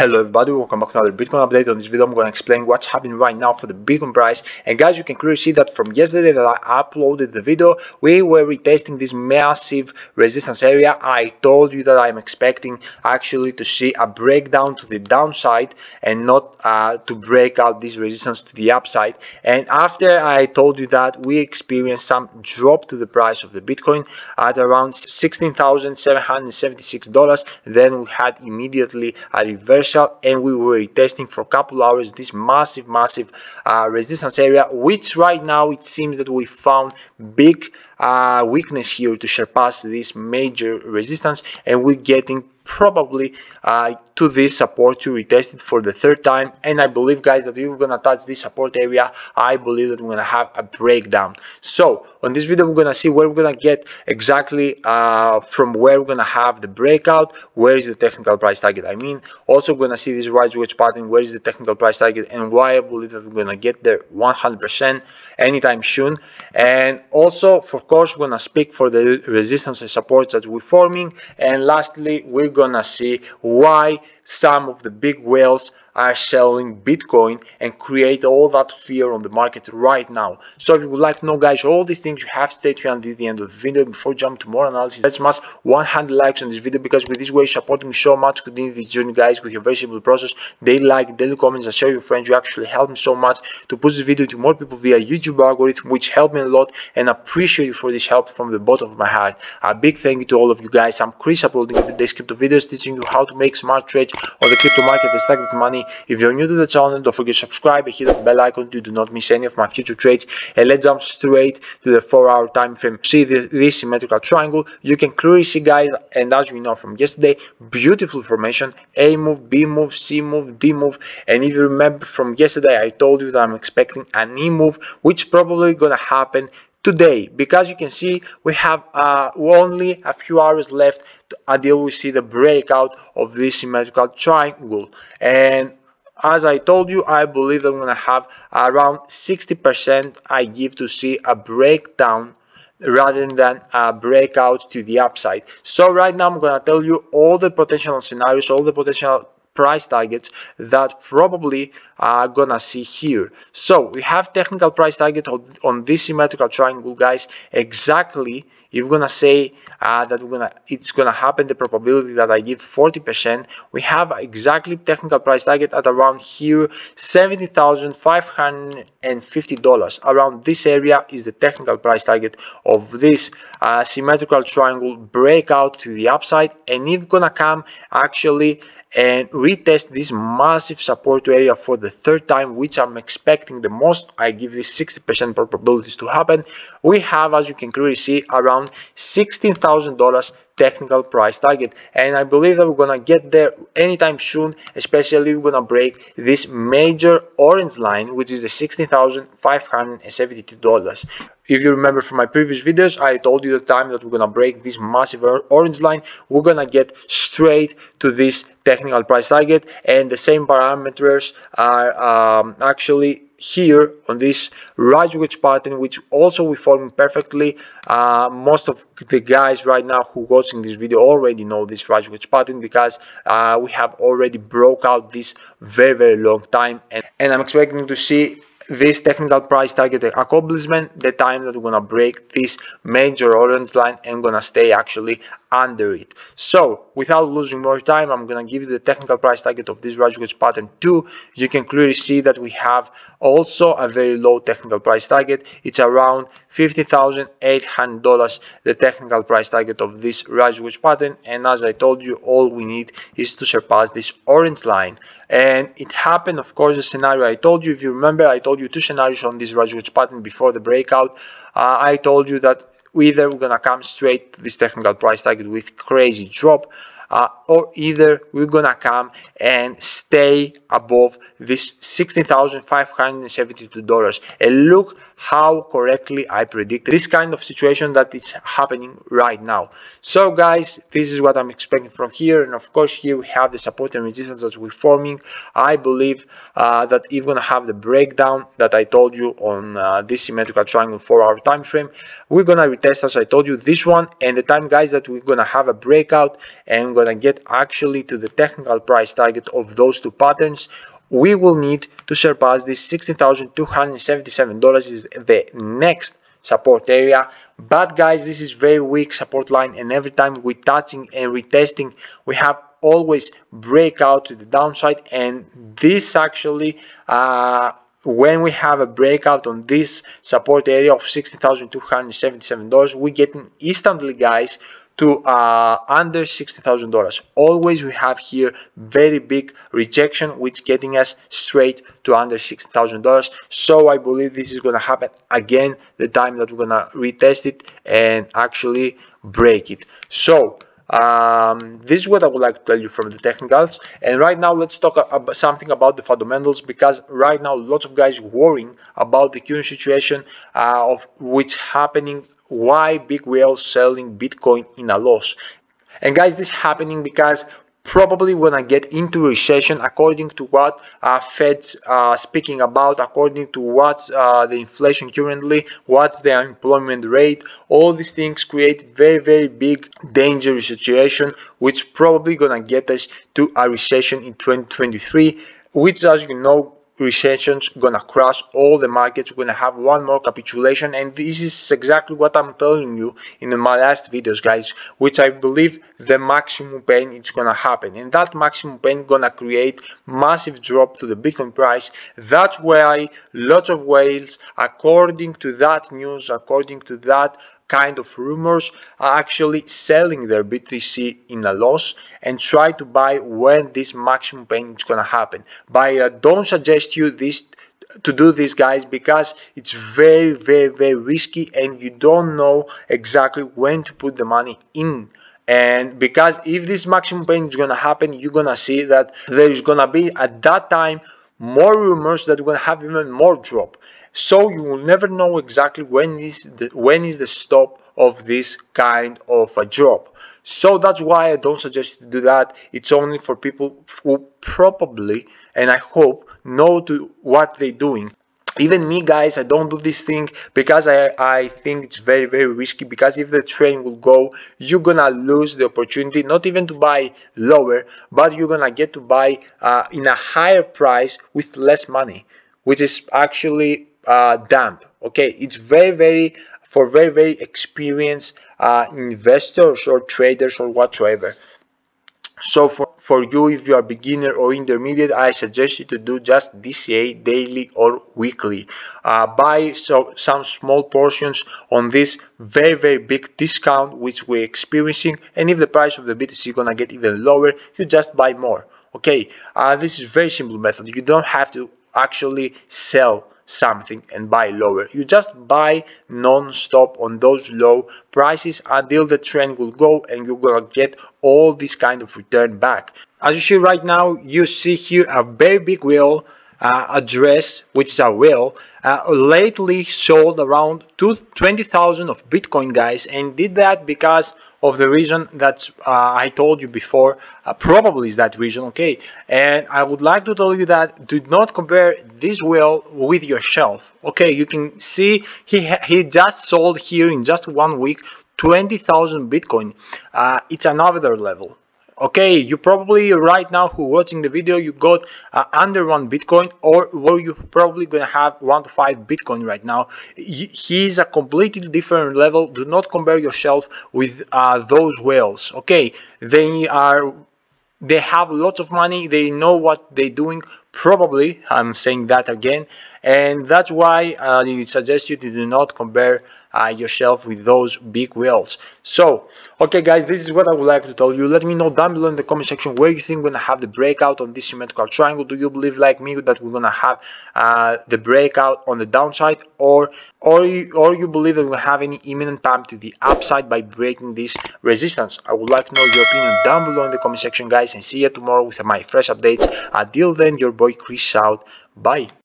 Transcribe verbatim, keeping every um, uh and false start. Hello everybody, welcome back to another Bitcoin update. On this video I'm going to explain what's happening right now for the Bitcoin price, and guys, you can clearly see that from yesterday that I uploaded the video, we were retesting this massive resistance area. I told you that I'm expecting actually to see a breakdown to the downside and not uh, to break out this resistance to the upside. And after I told you that, we experienced some drop to the price of the Bitcoin at around sixteen thousand seven hundred seventy-six dollars. Then we had immediately a reverse, and we were testing for a couple hours this massive massive uh, resistance area, which right now it seems that we found big uh, weakness here to surpass this major resistance, and we're getting probably uh, to this support to retest it for the third time. And I believe, guys, that we're gonna touch this support area. I believe that we're gonna have a breakdown. So on this video we're gonna see where we're gonna get exactly uh, from where we're gonna have the breakout, where is the technical price target, I mean. Also we're gonna see this right wedge pattern, where is the technical price target, and why I believe that we're gonna get there one hundred percent anytime soon. And also, of course, we're gonna speak for the resistance and supports that we're forming, and lastly we're gonna gonna see why some of the big whales are selling Bitcoin and create all that fear on the market right now. So if you would like to know, guys, all these things, you have to stay tuned until the end of the video. Before jumping to more analysis, let's smash one hundred likes on this video, because with this way supporting me so much, continue this journey, guys, with your very simple process. Daily like, daily comments, and share your friends. You actually help me so much to push this video to more people via YouTube algorithm, which helped me a lot, and appreciate you for this help from the bottom of my heart. A big thank you to all of you guys. I'm Chris, uploading today's crypto videos, teaching you how to make smart trades on the crypto market and stack with money. If you're new to the channel, don't forget to subscribe and hit the bell icon to do not miss any of my future trades. And let's jump straight to the four hour time frame. See this, this symmetrical triangle. You can clearly see, guys, and as we know from yesterday, beautiful formation. A move, B move, C move, D move. And if you remember from yesterday, I told you that I'm expecting an E move, which probably gonna happen today, because you can see we have uh, only a few hours left until we see the breakout of this symmetrical triangle. And as I told you, I believe I'm gonna have around sixty percent I give to see a breakdown rather than a breakout to the upside. So right now I'm gonna tell you all the potential scenarios, all the potential price targets that probably are gonna see here. So we have technical price target on, on this symmetrical triangle, guys. Exactly, you're gonna say uh, that we're gonna it's gonna happen. The probability that I give forty percent. We have exactly technical price target at around here seventy thousand five hundred fifty dollars. Around this area is the technical price target of this uh, symmetrical triangle breakout to the upside, and it's gonna come actually and retest this massive support area for the third time, which I'm expecting the most. I give this sixty percent probabilities to happen. We have, as you can clearly see, around sixteen thousand dollars technical price target, and I believe that we're gonna get there anytime soon, especially we're gonna break this major orange line, which is the sixteen thousand five hundred seventy-two dollars. If you remember from my previous videos, I told you the time that we're gonna break this massive orange line, we're gonna get straight to this technical price target, and the same parameters are um, actually here on this right wedge pattern, which also we form perfectly. Uh, most of the guys right now who watching this video already know this right wedge pattern, because uh, we have already broke out this very very long time, and, and I'm expecting to see this technical price target accomplishment the time that we're gonna break this major orange line and gonna stay actually under it. So without losing more time, I'm gonna give you the technical price target of this right wedge pattern too. You can clearly see that we have also a very low technical price target. It's around fifty thousand eight hundred dollars, the technical price target of this right wedge pattern, and as I told you, all we need is to surpass this orange line. And it happened, of course, the scenario I told you. If you remember, I told you two scenarios on this right wedge pattern before the breakout. uh, I told you that either we're gonna come straight to this technical price target with crazy drop, uh, or either we're gonna come and stay above this sixteen thousand five hundred seventy-two dollars. And look how correctly I predicted this kind of situation that is happening right now. So guys, this is what I'm expecting from here, and of course here we have the support and resistance that we're forming. I believe uh, that it's gonna have the breakdown that I told you on uh, this symmetrical triangle four hour time frame. We're gonna retest, as I told you, this one, and the time, guys, that we're gonna have a breakout and going to get actually to the technical price target of those two patterns, we will need to surpass this sixteen thousand two hundred seventy-seven dollars is the next support area. But guys, this is very weak support line, and every time we touching and retesting, we have always break out to the downside. And this actually, uh, when we have a breakout on this support area of sixteen thousand two hundred seventy-seven dollars, we get instantly, guys, to uh, under sixty thousand dollars. Always we have here very big rejection, which getting us straight to under sixty thousand dollars. So I believe this is going to happen again the time that we're going to retest it and actually break it. So um, this is what I would like to tell you from the technicals. And right now let's talk about something about the fundamentals, because right now lots of guys worrying about the current situation uh, of what's happening. Why big whales selling Bitcoin in a loss? And guys, this is happening because probably we're gonna get into recession, according to what uh, Fed's uh, speaking about, according to what's uh, the inflation currently, what's the unemployment rate. All these things create very very big dangerous situation, which probably gonna get us to a recession in twenty twenty-three, which, as you know, recession's gonna crash all the markets. We're gonna have one more capitulation, and this is exactly what I'm telling you in my last videos, guys, which I believe the maximum pain is gonna happen, and that maximum pain gonna create massive drop to the Bitcoin price. That's why lots of whales, according to that news, according to that kind of rumors, are actually selling their B T C in a loss and try to buy when this maximum pain is gonna happen. But I don't suggest you this to do this, guys, because it's very very very risky, and you don't know exactly when to put the money in. And because if this maximum pain is gonna happen, you're gonna see that there is gonna be at that time more rumors that will have even more drop. So you will never know exactly when is the, when is the stop of this kind of a drop. So that's why I don't suggest you do that. It's only for people who probably, and I hope, know to what they're doing. Even me, guys, I don't do this thing because I, I think it's very, very risky, because if the train will go, you're going to lose the opportunity, not even to buy lower, but you're going to get to buy uh, in a higher price with less money, which is actually uh, dump. Okay, it's very, very, for very, very experienced uh, investors or traders or whatsoever. So for, for you, if you are beginner or intermediate, I suggest you to do just D C A daily or weekly. Uh, buy so, some small portions on this very, very big discount which we're experiencing. And if the price of the B T C is going to get even lower, you just buy more. Okay, uh, this is very simple method. You don't have to actually sell something and buy lower. You just buy non-stop on those low prices until the trend will go, and you're gonna get all this kind of return back. As you see right now, you see here a very big whale uh, address, which is a whale uh, lately sold around twenty thousand of Bitcoin, guys, and did that because of the reason that uh, I told you before, uh, probably is that reason, okay? And I would like to tell you that do not compare this whale with yourself, okay? You can see he he just sold here in just one week twenty thousand Bitcoin. Uh, it's another level, okay? You probably right now who watching the video, you got uh, under one Bitcoin, or were you probably gonna have one to five Bitcoin right now. He is a completely different level. Do not compare yourself with uh, those whales, okay? They are, they have lots of money, they know what they're doing, probably. I'm saying that again, and that's why uh, I suggest you to do not compare Uh, yourself with those big whales. So okay, guys, this is what I would like to tell you. Let me know down below in the comment section where you think we're gonna have the breakout on this symmetrical triangle. Do you believe like me that we're gonna have uh, the breakout on the downside, or or you, or you believe that we'll have any imminent pump to the upside by breaking this resistance? I would like to know your opinion down below in the comment section, guys, and see you tomorrow with my fresh updates. Until then, your boy Chris out. Bye.